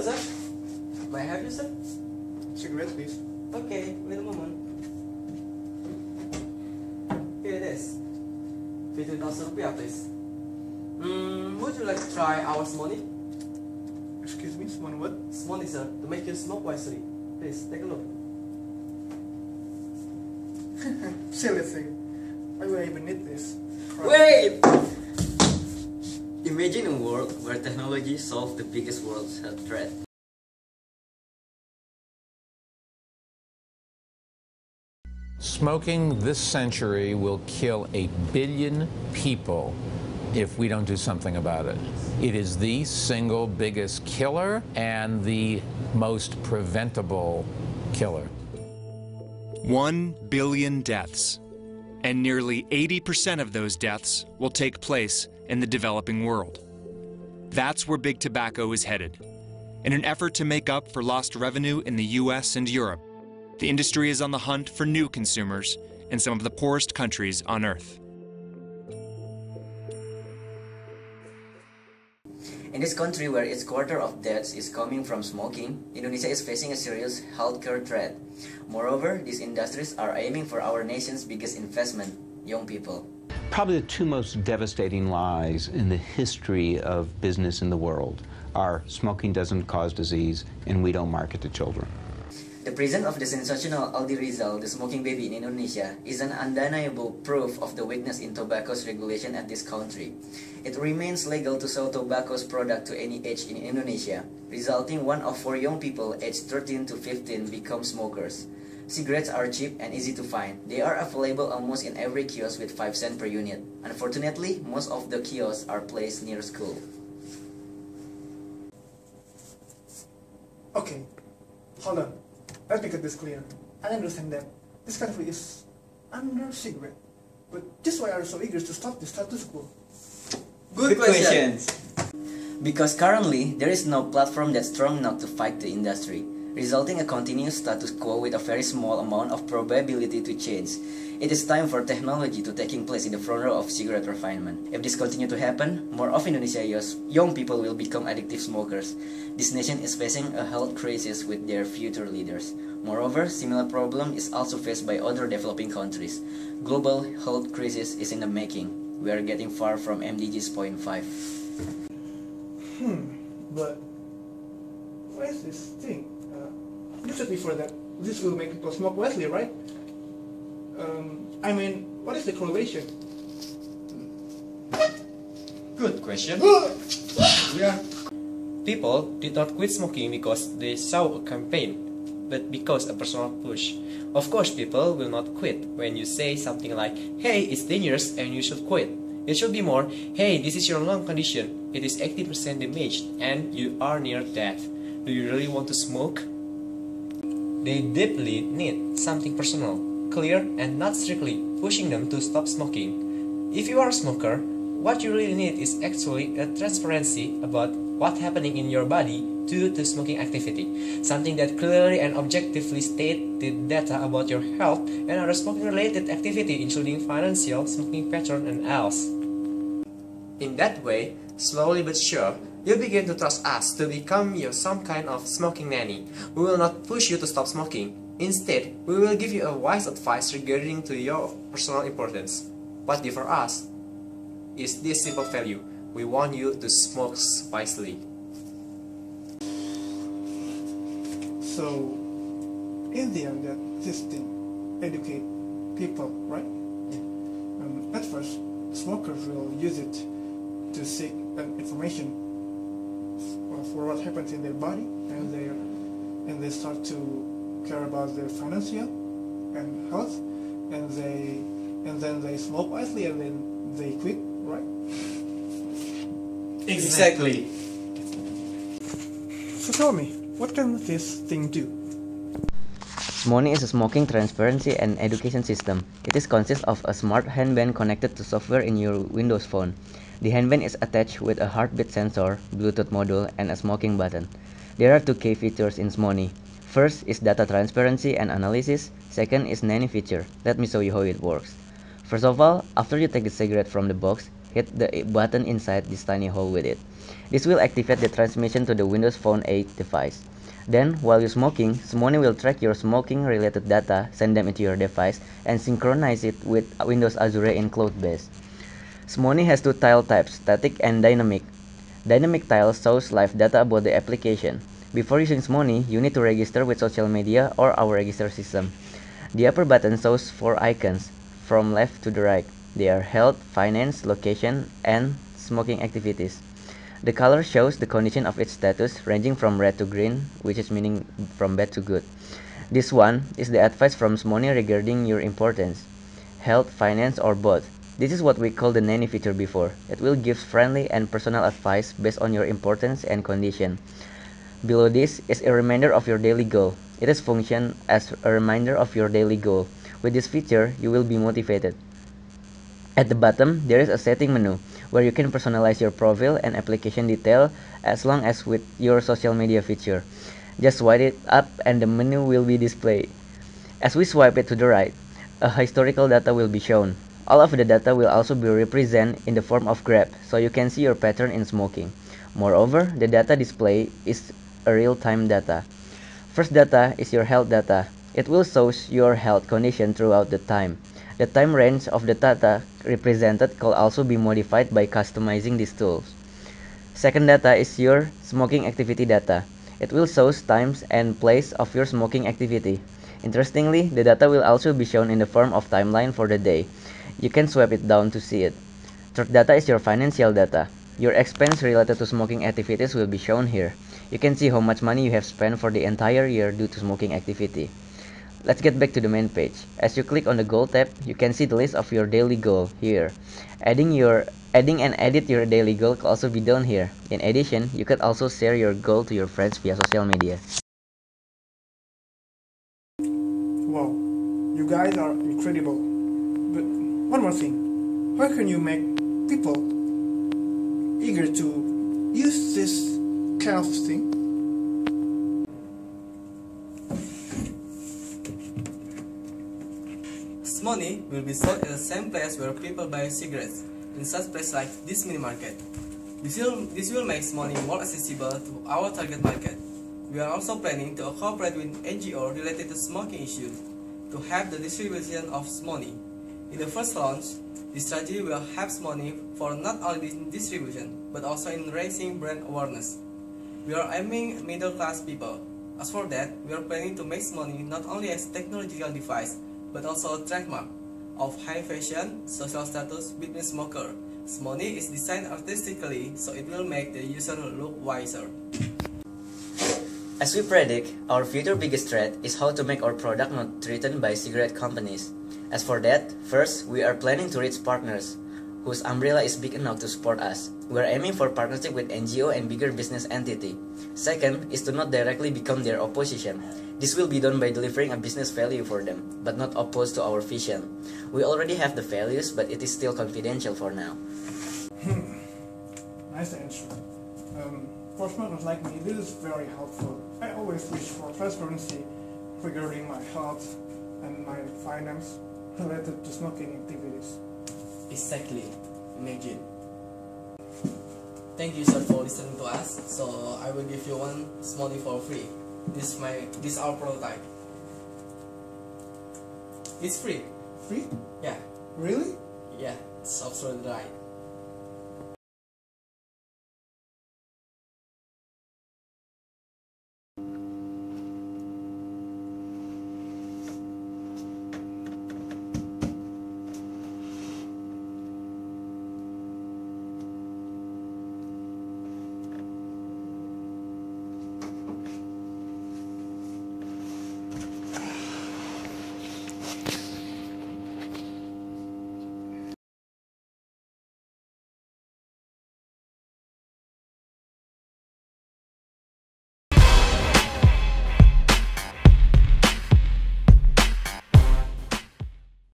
Hello, sir. May I have you, sir? Cigarette, please. Okay, wait a moment. Here it is. 15,000 rupiah, please. Would you like to try our Smonny? Excuse me, Smonny what? Smonny, sir, to make you smoke wisely. Please, take a look. Silly thing. Why would I even need this? Wait! Imagine a world where technology solved the biggest world health threat. Smoking this century will kill 8 billion people if we don't do something about it. It is the single biggest killer and the most preventable killer. 1 billion deaths, and nearly 80% of those deaths will take place in the developing world. That's where big tobacco is headed. In an effort to make up for lost revenue in the US and Europe, the industry is on the hunt for new consumers in some of the poorest countries on Earth. In this country where its quarter of deaths is coming from smoking, Indonesia is facing a serious healthcare threat. Moreover, these industries are aiming for our nation's biggest investment, young people. Probably the two most devastating lies in the history of business in the world are smoking doesn't cause disease and we don't market to children. The presence of the sensational Aldi Rizal, the smoking baby in Indonesia, is an undeniable proof of the weakness in tobacco's regulation at this country. It remains legal to sell tobacco's product to any age in Indonesia, resulting 1 of 4 young people aged 13 to 15 become smokers. Cigarettes are cheap and easy to find. They are available almost in every kiosk with 5 cents per unit. Unfortunately, most of the kiosks are placed near school. Okay, hold on. Let me get this clear. I understand that this country is under cigarette, but this why are so eager to stop the status quo? Good question. Because currently there is no platform that's strong enough to fight the industry, resulting in a continuous status quo with a very small amount of probability to change. It is time for technology to taking place in the front row of cigarette refinement. If this continues to happen, more of Indonesia's young people will become addictive smokers. This nation is facing a health crisis with their future leaders. Moreover, similar problem is also faced by other developing countries. Global health crisis is in the making. We are getting far from MDGs 0.5. But what is this thing? You said before that this will make people smoke wisely, right? I mean, what is the correlation? Good question. Yeah. People did not quit smoking because they saw a campaign, but because a personal push. Of course, people will not quit when you say something like, hey, it's dangerous and you should quit. It should be more, hey, this is your lung condition, it is 80% damaged and you are near death. Do you really want to smoke? They deeply need something personal, clear and not strictly pushing them to stop smoking. If you are a smoker, what you really need is actually a transparency about what's happening in your body due to smoking activity, something that clearly and objectively states the data about your health and other smoking-related activity, including financial, smoking pattern, and else. In that way, slowly but sure, you'll begin to trust us to become some kind of smoking nanny. We will not push you to stop smoking. Instead, we will give you a wise advice regarding to your personal importance. What differs us is this simple value. We want you to smoke wisely. So, in the end, this thing educate people, right? Yeah. At first, smokers will use it to seek information for what happens in their body, and they start to care about their financial and health, and then they smoke wisely, and then they quit, right? Exactly. So tell me, what can this thing do? Smonny is a smoking transparency and education system. It is consists of a smart handband connected to software in your Windows phone. The handband is attached with a heartbeat sensor, Bluetooth module, and a smoking button. There are 2 key features in Smonny. First is data transparency and analysis. Second is nanny feature. Let me show you how it works. First of all, after you take the cigarette from the box, Hit the button inside this tiny hole with it. This will activate the transmission to the Windows Phone 8 device. Then, while you're smoking, Smonny will track your smoking-related data, send them into your device, and synchronize it with Windows Azure in cloud-based. Smonny has two tile types, static and dynamic. Dynamic tile shows live data about the application. Before using Smonny, you need to register with social media or our register system. The upper button shows 4 icons, from left to the right. They are health, finance, location, and smoking activities. The color shows the condition of its status, ranging from red to green, which is meaning from bad to good. This one is the advice from Smonny regarding your importance, health, finance, or both. This is what we call the nanny feature before. It will give friendly and personal advice based on your importance and condition. Below this is a reminder of your daily goal. It is function as a reminder of your daily goal. With this feature, you will be motivated. At the bottom, there is a setting menu, where you can personalize your profile and application detail as long as with your social media feature. Just swipe it up and the menu will be displayed. As we swipe it to the right, a historical data will be shown. All of the data will also be represented in the form of graph, so you can see your pattern in smoking. Moreover, the data display is a real-time data. First data is your health data. It will show your health condition throughout the time. The time range of the data represented can also be modified by customizing these tools. Second data is your smoking activity data. It will show times and place of your smoking activity. Interestingly, the data will also be shown in the form of timeline for the day. You can swipe it down to see it. Third data is your financial data. Your expense related to smoking activities will be shown here. You can see how much money you have spent for the entire year due to smoking activity. Let's get back to the main page. As you click on the goal tab, you can see the list of your daily goal here. Adding and edit your daily goal can also be done here. In addition, you could also share your goal to your friends via social media. Wow, you guys are incredible. But one more thing, how can you make people eager to use this kind of thing? Smonny will be sold in the same place where people buy cigarettes, in such places like this mini market. This will make Smonny more accessible to our target market. We are also planning to cooperate with NGO related to smoking issues to help the distribution of Smonny. In the first launch, this strategy will help Smonny for not only distribution but also in raising brand awareness. We are aiming middle class people. As for that, we are planning to make Smonny not only as a technological device but also a trademark of high fashion, social status between smoker. Smonny is designed artistically, so it will make the user look wiser. As we predict, our future biggest threat is how to make our product not threatened by cigarette companies. As for that, first, we are planning to reach partners whose umbrella is big enough to support us. We are aiming for partnership with NGO and bigger business entity. Second is to not directly become their opposition. This will be done by delivering a business value for them, but not opposed to our vision. We already have the values, but it is still confidential for now. Nice answer. For smokers like me, this is very helpful. I always wish for transparency regarding my health and my finance related to smoking activities. Exactly. Imagine. Thank you, sir, for listening to us. So I will give you one Smonny for free. This is our prototype. It's free. Free? Yeah. Really? Yeah. It's absolutely right.